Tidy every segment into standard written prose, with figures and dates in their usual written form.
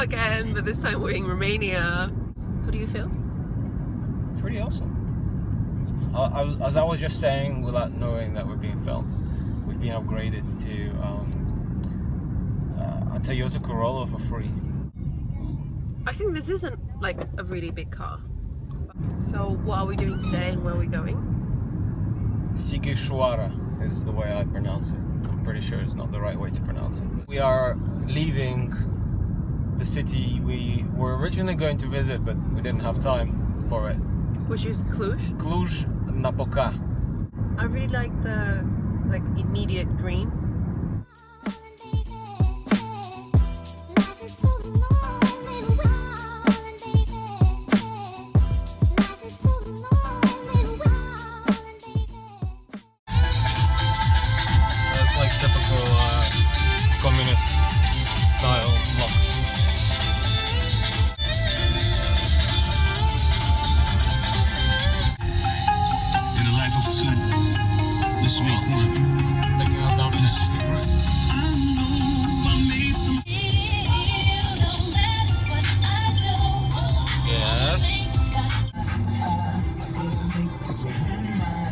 Toyota again, but this time we're in Romania. How do you feel? Pretty awesome. As I was just saying, without knowing that we're being filmed, we've been upgraded to a Toyota Corolla for free. I think this isn't like a really big car. So what are we doing today and where are we going? Sighișoara is the way I pronounce it. I'm pretty sure it's not the right way to pronounce it. We are leaving the city we were originally going to visit, but we didn't have time for it. Which is Cluj? Cluj-Napoca. I really like the immediate green.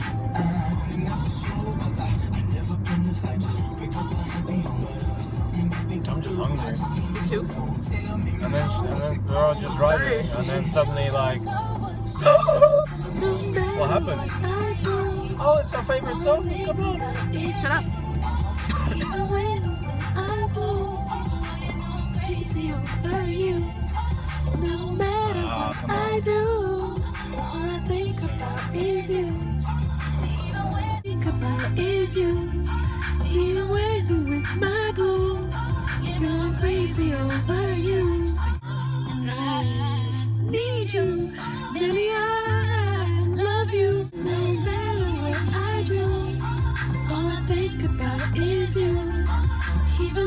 And then we're all just driving, and then suddenly like, what happened? Oh, it's our favorite song. It's come on. Shut up. Oh, come on. All I think about is you. Even when you're with my boo, you know I'm crazy over you. Even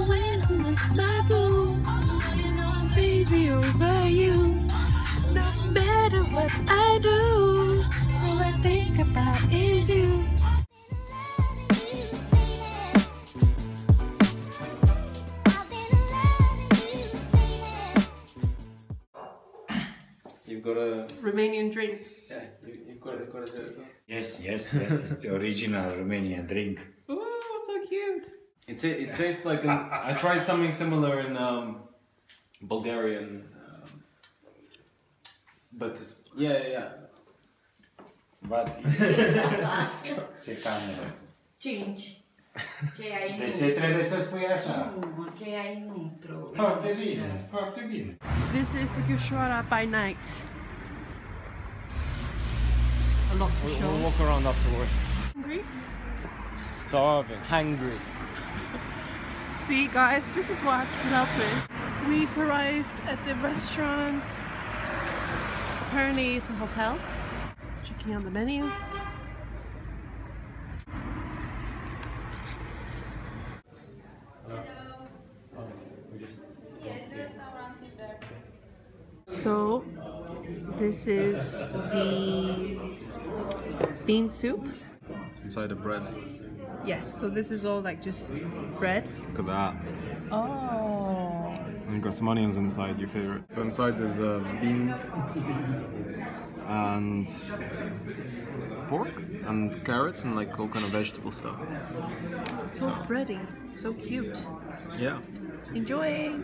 when I'm with my boo, you know I'm crazy over you. No matter what I do, all I think about is you. You've got a Romanian drink. Yeah, you've got to do it. Yes. It's original Romanian drink. Oh, so cute. It tastes like I tried something similar in Bulgarian, but yeah. But change. De ce trebuie să spui așa? Că ai intru. Foarte bine, foarte bine. This is Sighișoara by night. A lot to show. We'll walk around afterwards. Hungry? Starving, hungry. See guys, this is what I've love with. We've arrived at the restaurant. Apparently it's a hotel. Checking on the menu. So this is the bean soup. It's inside the bread. Yes, so this is all like just bread. Look at that. Oh. And you've got some onions inside, your favorite. So inside there's a bean and pork and carrots and like all kind of vegetable stuff. So bready, so cute. Yeah. Enjoy.